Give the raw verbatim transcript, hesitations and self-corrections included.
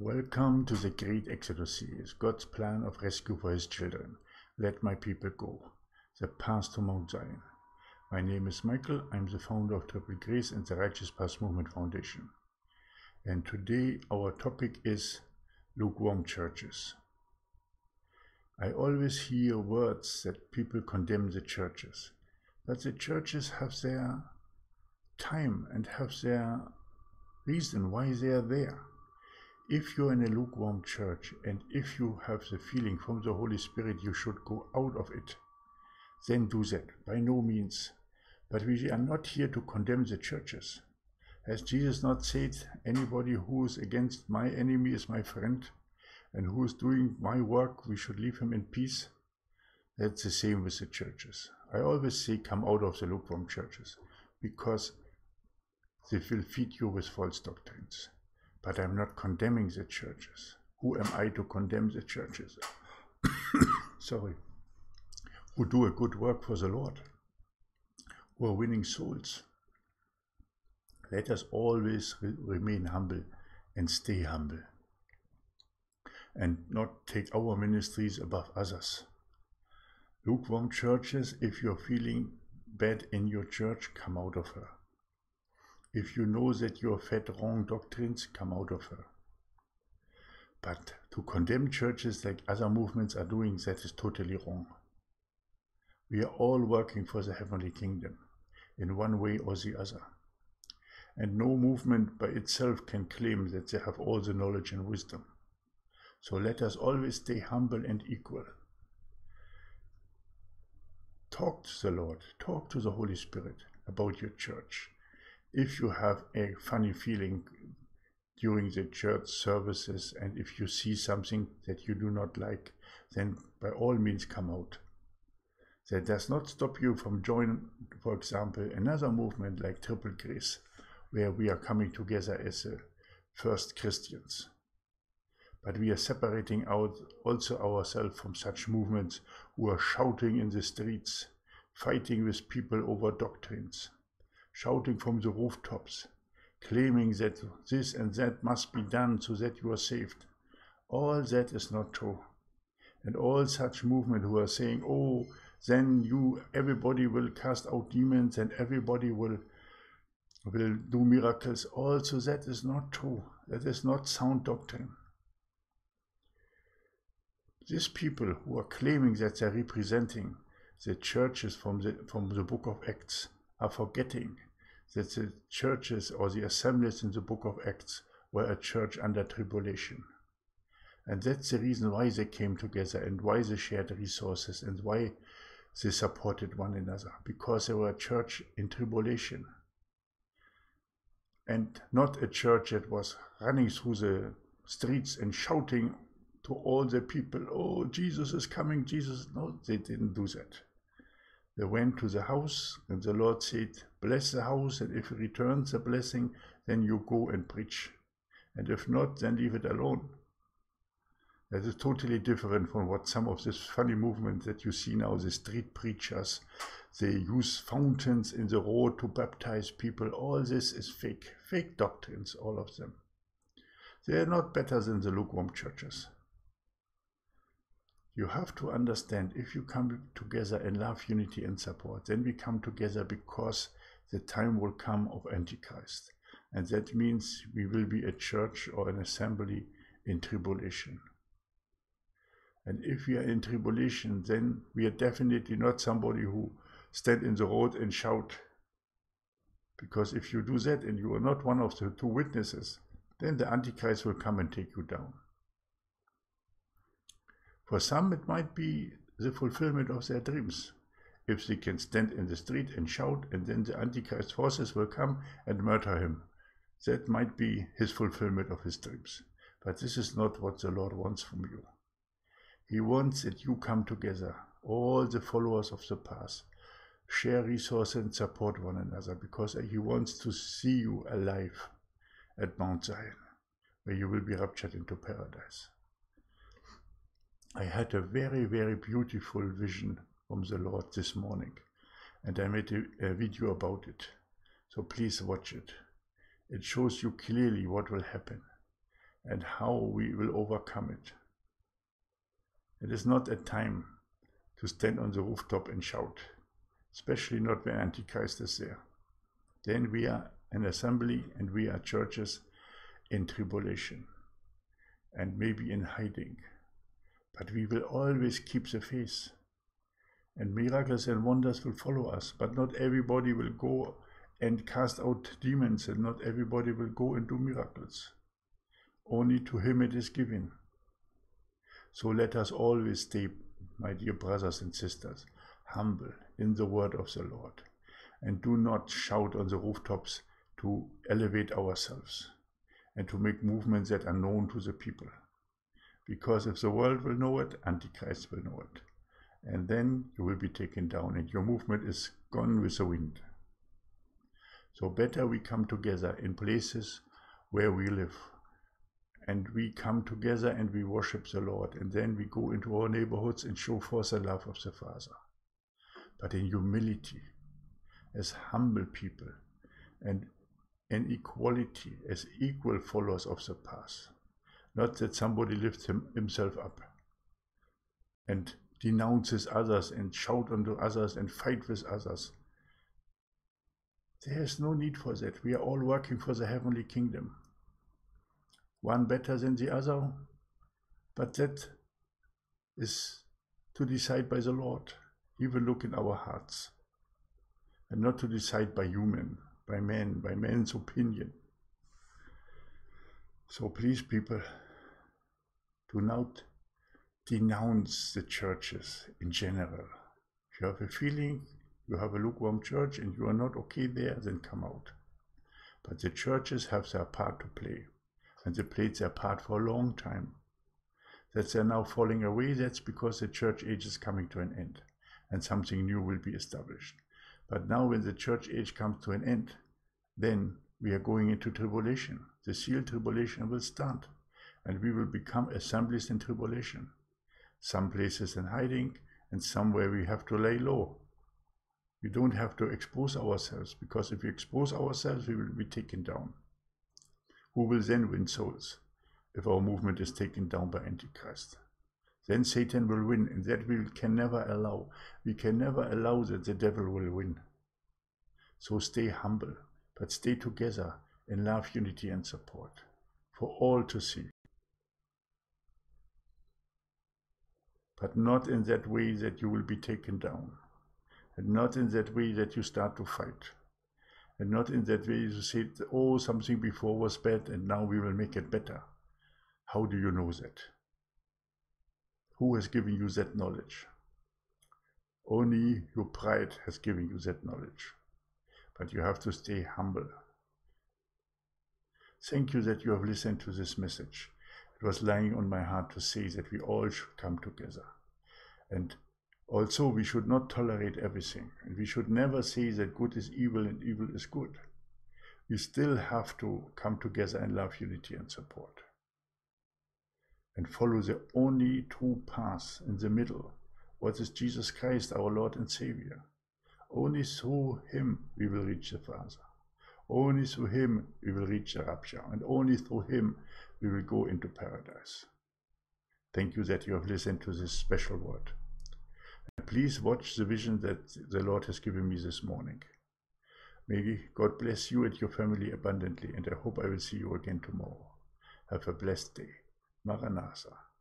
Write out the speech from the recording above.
Welcome to the great Exodus series, God's plan of rescue for his children. Let my people go. The path to Mount Zion. My name is Michael. I'm the founder of Triple Grace and the Righteous Path Movement Foundation. And today our topic is lukewarm churches. I always hear words that people condemn the churches, but the churches have their time and have their reason why they are there. If you're in a lukewarm church and if you have the feeling from the Holy Spirit you should go out of it, then do that, by no means. But we are not here to condemn the churches. Has Jesus not said, anybody who is against my enemy is my friend, and who is doing my work, we should leave him in peace? That's the same with the churches. I always say come out of the lukewarm churches, because they will feed you with false doctrines. But I'm not condemning the churches. Who am I to condemn the churches? Sorry. Who do a good work for the Lord. Who are winning souls. Let us always re remain humble and stay humble. And not take our ministries above others. Lukewarm churches, if you're feeling bad in your church, come out of her. If you know that you are fed wrong doctrines, come out of her. But to condemn churches like other movements are doing, that is totally wrong. We are all working for the heavenly kingdom, in one way or the other. And no movement by itself can claim that they have all the knowledge and wisdom. So let us always stay humble and equal. Talk to the Lord, talk to the Holy Spirit about your church. If you have a funny feeling during the church services and if you see something that you do not like, then by all means come out. That does not stop you from joining, for example, another movement like Triple Grace, where we are coming together as the first Christians. But we are separating out also ourselves from such movements who are shouting in the streets, fighting with people over doctrines. Shouting from the rooftops, claiming that this and that must be done so that you are saved. All that is not true. And all such movement who are saying, oh, then you, everybody will cast out demons and everybody will, will do miracles. Also, that is not true. That is not sound doctrine. These people who are claiming that they are representing the churches from the, from the Book of Acts, are forgetting that the churches or the assemblies in the Book of Acts were a church under tribulation. And that's the reason why they came together and why they shared resources and why they supported one another, because they were a church in tribulation and not a church that was running through the streets and shouting to all the people, oh, Jesus is coming, Jesus. No, they didn't do that. They went to the house and the Lord said, bless the house, and if it returns a blessing, then you go and preach. And if not, then leave it alone. That is totally different from what some of this funny movement that you see now, the street preachers, they use fountains in the road to baptize people. All this is fake, fake doctrines, all of them. They are not better than the lukewarm churches. You have to understand, if you come together in love, unity and support, then we come together because the time will come of Antichrist. And that means we will be a church or an assembly in tribulation. And if we are in tribulation, then we are definitely not somebody who stand in the road and shout. Because if you do that and you are not one of the two witnesses, then the Antichrist will come and take you down. For some, it might be the fulfillment of their dreams. If they can stand in the street and shout, and then the Antichrist forces will come and murder him. That might be his fulfillment of his dreams. But this is not what the Lord wants from you. He wants that you come together, all the followers of the path, share resources and support one another, because he wants to see you alive at Mount Zion, where you will be raptured into paradise. I had a very, very beautiful vision from the Lord this morning, and I made a, a video about it, so please watch it. It shows you clearly what will happen. and how we will overcome it. It is not a time to stand on the rooftop and shout, especially not when Antichrist is there. Then we are an assembly and we are churches in tribulation and maybe in hiding. But we will always keep the faith. And miracles and wonders will follow us, but not everybody will go and cast out demons, and not everybody will go and do miracles. Only to him it is given. So let us always stay, my dear brothers and sisters, humble in the word of the Lord, and do not shout on the rooftops to elevate ourselves and to make movements that are known to the people. Because if the world will know it, Antichrist will know it. And then you will be taken down and your movement is gone with the wind. So better we come together in places where we live, and we come together and we worship the Lord, and then we go into our neighborhoods and show forth the love of the Father, but in humility, as humble people, and in equality, as equal followers of the path, not that somebody lifts him, himself up and denounces others and shout unto others and fight with others. There is no need for that. We are all working for the heavenly kingdom. One better than the other, but that is to decide by the Lord. He will look in our hearts, and not to decide by human, by men, by man's opinion. So please, people, do not denounce the churches in general. If you have a feeling you have a lukewarm church and you are not okay there, then come out. But the churches have their part to play, and they played their part for a long time. That they are now falling away, that's because the church age is coming to an end and something new will be established. But now when the church age comes to an end, then we are going into tribulation. The seal tribulation will start, and we will become assemblies in tribulation. Some places in hiding, and somewhere we have to lay low. We don't have to expose ourselves, because if we expose ourselves, we will be taken down. Who will then win souls if our movement is taken down by Antichrist? Then Satan will win, and that we can never allow. We can never allow that the devil will win. So stay humble, but stay together in love, unity, and support for all to see. But not in that way that you will be taken down, and not in that way that you start to fight, and not in that way you say, oh, something before was bad and now we will make it better. How do you know that? Who has given you that knowledge? Only your pride has given you that knowledge, but you have to stay humble. Thank you that you have listened to this message. It was lying on my heart to say that we all should come together. And also we should not tolerate everything. And we should never say that good is evil and evil is good. We still have to come together and love, unity, and support. And follow the only true path in the middle, what is Jesus Christ, our Lord and Savior. Only through him we will reach the Father. Only through him we will reach the rapture. And only through him we will go into paradise. Thank you that you have listened to this special word. And please watch the vision that the Lord has given me this morning. May God bless you and your family abundantly, and I hope I will see you again tomorrow. Have a blessed day. Maranatha.